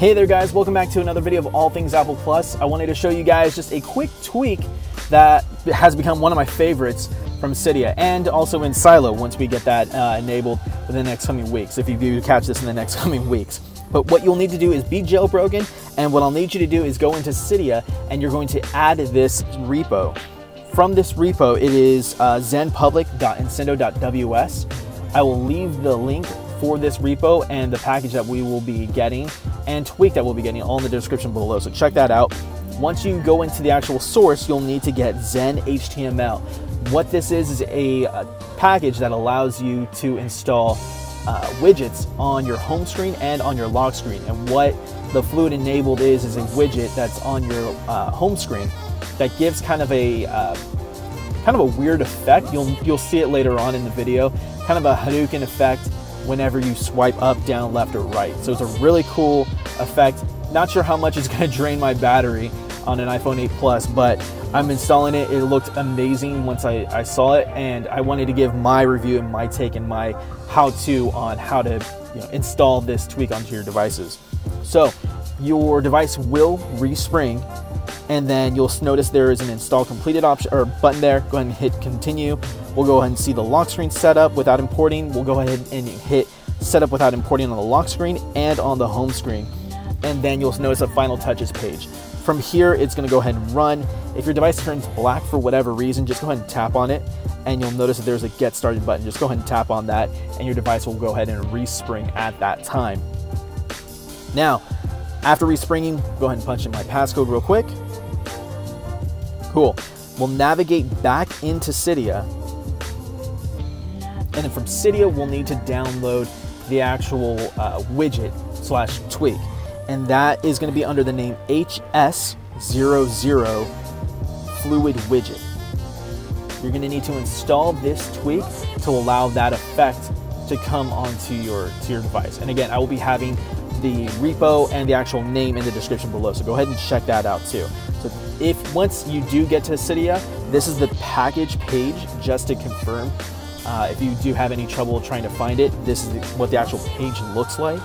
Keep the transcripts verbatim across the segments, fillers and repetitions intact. Hey there guys, welcome back to another video of All Things Apple Plus. I wanted to show you guys just a quick tweak that has become one of my favorites from Cydia and also in Silo once we get that uh, enabled within the next coming weeks, if you do catch this in the next coming weeks. But what you'll need to do is be jailbroken, and what I'll need you to do is go into Cydia and you're going to add this repo. From this repo, it is uh, xen public dot incendo dot w s. I will leave the link for this repo and the package that we will be getting and tweak that we'll be getting all in the description below, so check that out. Once you go into the actual source, you'll need to get Xen H T M L. What this is is a, a package that allows you to install uh, widgets on your home screen and on your lock screen. And what the Fluid Enabled is is a widget that's on your uh, home screen that gives kind of a uh, kind of a weird effect. You'll you'll see it later on in the video. Kind of a Hadouken effect whenever you swipe up, down, left, or right. So it's a really cool effect. Not sure how much it's gonna drain my battery on an iPhone eight Plus, but I'm installing it. It looked amazing once I, I saw it, and I wanted to give my review and my take and my how-to on how to you know, install this tweak onto your devices. So your device will respring, and then you'll notice there is an install completed option or button there. Go ahead and hit continue. We'll go ahead and see the lock screen setup without importing. We'll go ahead and hit setup without importing on the lock screen and on the home screen. And then you'll notice a final touches page. From here, it's gonna go ahead and run. If your device turns black for whatever reason, just go ahead and tap on it, and you'll notice that there's a get started button. Just go ahead and tap on that, and your device will go ahead and respring at that time. Now, after respringing, go ahead and punch in my passcode real quick. Cool. We'll navigate back into Cydia. And then from Cydia, we'll need to download the actual uh, widget slash tweak. And that is going to be under the name H S zero zero Fluid Widget. You're going to need to install this tweak to allow that effect to come onto your, to your device. And again, I will be having the repo and the actual name in the description below, so go ahead and check that out too. So if once you do get to Cydia, this is the package page just to confirm. Uh, if you do have any trouble trying to find it, this is what the actual page looks like.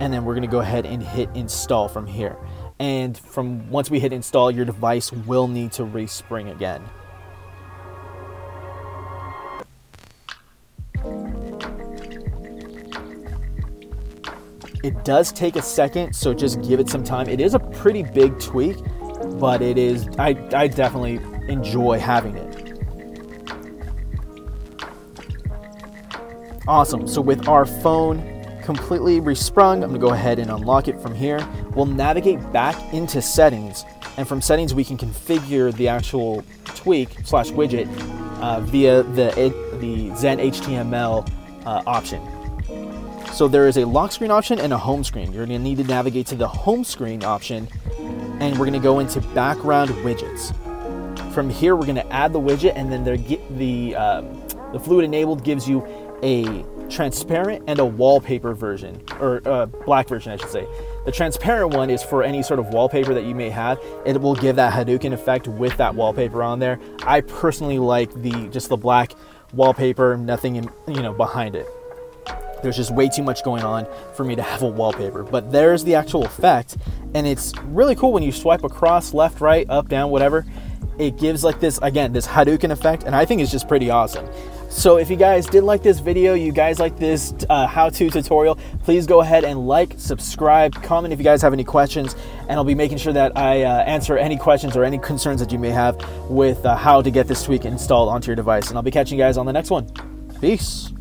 And then we're gonna go ahead and hit install from here. And from once we hit install, your device will need to respring again. It does take a second, so just give it some time. It is a pretty big tweak, but it is, I, I definitely enjoy having it. Awesome, so with our phone completely resprung, I'm gonna go ahead and unlock it from here. We'll navigate back into settings, and from settings we can configure the actual tweak slash widget uh, via the, the Xen H T M L uh, option. So there is a lock screen option and a home screen. You're gonna need to navigate to the home screen option, and we're gonna go into background widgets. From here, we're gonna add the widget, and then the, the, um, the Fluid Enabled gives you a transparent and a wallpaper version, or uh, black version, I should say. The transparent one is for any sort of wallpaper that you may have. It will give that Hadouken effect with that wallpaper on there. I personally like the just the black wallpaper, nothing in, you know behind it. There's just way too much going on for me to have a wallpaper. But there's the actual effect, and it's really cool when you swipe across, left, right, up, down, whatever. It gives like this, again, this Hadouken effect, and I think it's just pretty awesome. So if you guys did like this video, you guys like this uh, how-to tutorial, please go ahead and like, subscribe, comment if you guys have any questions, and I'll be making sure that I uh, answer any questions or any concerns that you may have with uh, how to get this tweak installed onto your device. And I'll be catching you guys on the next one. Peace.